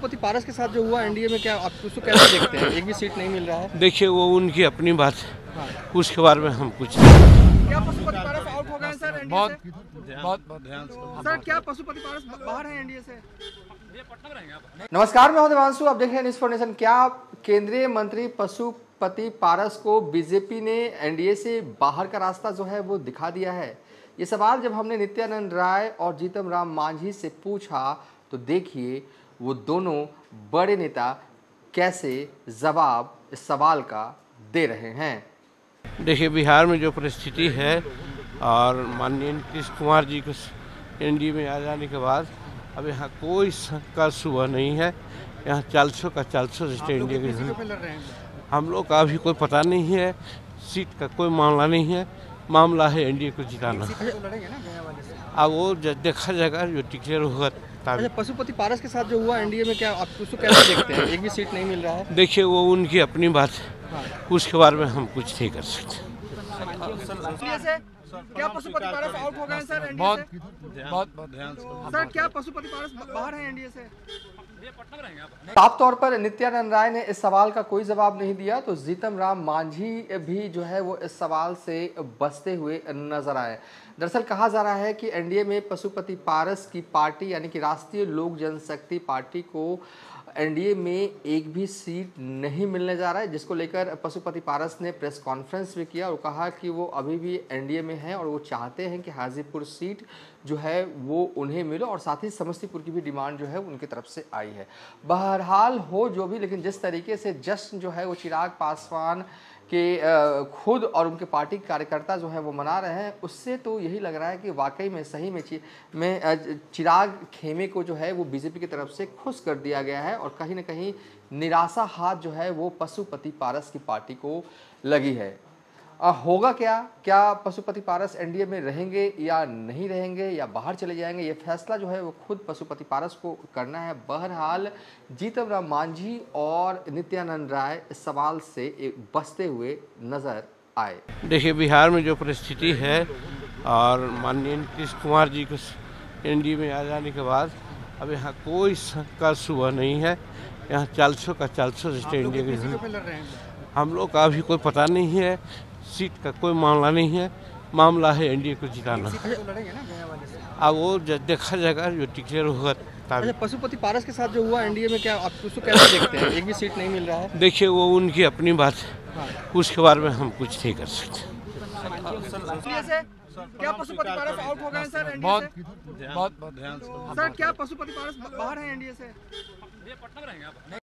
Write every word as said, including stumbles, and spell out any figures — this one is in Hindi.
पशुपति पारस के साथ जो हुआ एनडीए में, क्या आप उसको कैसे देखते हैं? एक भी सीट नहीं मिल रहा है। देखिए वो उनकी अपनी बात है, उसके बारे में हम कुछ नहीं। क्या पशुपति पारस आउट हो गए सर एनडीए से? बहुत बहुत ध्यान सर, क्या पशुपति पारस बाहर है एनडीए से? नमस्कार, मैं हूं देवांशु, आप देख रहे हैं न्यूज़ फॉर नेशन। क्या केंद्रीय मंत्री पशुपति पारस को बीजेपी ने एनडीए से बाहर का रास्ता जो है वो दिखा दिया है? ये सवाल जब हमने नित्यानंद राय और जीतन राम मांझी से पूछा तो देखिए वो दोनों बड़े नेता कैसे जवाब इस सवाल का दे रहे हैं। देखिए बिहार में जो परिस्थिति है और माननीय नीतीश कुमार जी को एनडीए में आ जाने के बाद अब यहाँ कोई का सुबह नहीं है। यहाँ चालसों का चालसों से एनडीए के हम लोग का भी कोई पता नहीं है, सीट का कोई मामला नहीं है। मामला है एनडीए को जिताना। अब वो देखा जाएगा जो डिक्लेयर होगा। पशुपति पारस के साथ जो हुआ एनडीए में, क्या आप उसको कैसे देखते हैं? एक भी सीट नहीं मिल रहा है। देखिए वो उनकी अपनी बात है, उसके बारे में हम कुछ नहीं कर सकते। क्या पशुपति पारस आउट हो गए सर एनडीए से? बहुत बहुत ध्यान सर, क्या पशुपति पारस बाहर है एनडीए से? साफ तौर पर नित्यानंद राय ने इस सवाल का कोई जवाब नहीं दिया तो जीतन राम मांझी भी जो है वो इस सवाल से बचते हुए नजर आए। दरअसल कहा जा रहा है कि एनडीए में पशुपति पारस की पार्टी यानी कि राष्ट्रीय लोक जनशक्ति पार्टी को एनडीए में एक भी सीट नहीं मिलने जा रहा है, जिसको लेकर पशुपति पारस ने प्रेस कॉन्फ्रेंस भी किया और कहा कि वो अभी भी एनडीए में हैं और वो चाहते हैं कि हाज़ीपुर सीट जो है वो उन्हें मिलो और साथ ही समस्तीपुर की भी डिमांड जो है उनकी तरफ से आई है। बहरहाल हो जो भी, लेकिन जिस तरीके से जश्न जो है वो चिराग पासवान के खुद और उनके पार्टी कार्यकर्ता जो है वो मना रहे हैं, उससे तो यही लग रहा है कि वाकई में सही में ची, में चिराग खेमे को जो है वो बीजेपी की तरफ से खुश कर दिया गया है और कहीं ना कहीं निराशा हाथ जो है वो पशुपति पारस की पार्टी को लगी है। आ, होगा क्या क्या पशुपति पारस एनडीए में रहेंगे या नहीं रहेंगे या बाहर चले जाएंगे, ये फैसला जो है वो खुद पशुपति पारस को करना है। बहरहाल जीतन राम मांझी और नित्यानंद राय इस सवाल से बचते हुए नजर आए। देखिए बिहार में जो परिस्थिति है और माननीय नीतीश कुमार जी को एनडीए में आ जाने के बाद अब यहाँ कोई का सुबह नहीं है। यहाँ चालसों का चालसों से एनडीए के हम लोग का भी कोई पता नहीं है, सीट का कोई मामला नहीं है। मामला है एनडीए को जिताना। अब वो देखा जाएगा जो डिक्लेयर होगा। पशुपति पारस के साथ जो हुआ एनडीए में, क्या आप उसको कैसे देखते हैं? एक भी सीट नहीं मिल रहा है। देखिए वो उनकी अपनी बात है, उसके बारे में हम कुछ नहीं कर सकते। क्या पशुपति पारस आउट हो गए सर एनडीए से? बहुत बहुत ध्यान सर, क्या पशुपति पारस बाहर है एनडीए से?